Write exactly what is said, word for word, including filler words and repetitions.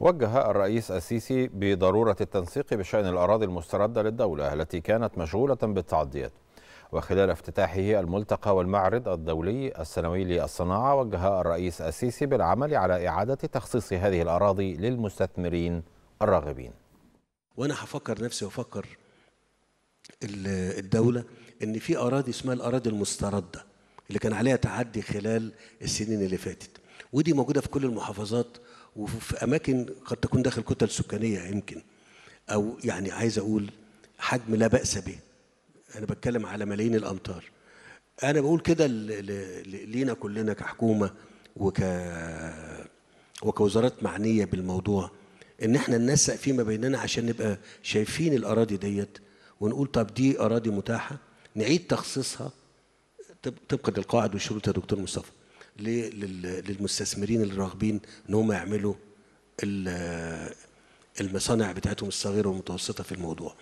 وجه الرئيس السيسي بضرورة التنسيق بشأن الأراضي المستردة للدولة التي كانت مشغولة بالتعديات. وخلال افتتاحه الملتقى والمعرض الدولي السنوي للصناعة، وجه الرئيس السيسي بالعمل على إعادة تخصيص هذه الأراضي للمستثمرين الراغبين. وأنا هفكر نفسي وفكر الدولة إن في أراضي اسمها الأراضي المستردة اللي كان عليها تعدي خلال السنين اللي فاتت، ودي موجودة في كل المحافظات وفي أماكن قد تكون داخل كتل سكانية يمكن، أو يعني عايز أقول حجم لا بأس به. أنا بتكلم على ملايين الأمتار. أنا بقول كده لينا كلنا كحكومة وك وكوزارات معنية بالموضوع، إن إحنا ننسق فيما بيننا عشان نبقى شايفين الأراضي ديت ونقول طب دي أراضي متاحة نعيد تخصيصها طبقا للقواعد والشروط يا دكتور مصطفى للمستثمرين الراغبين إن هم يعملوا المصانع بتاعتهم الصغيرة والمتوسطة في الموضوع.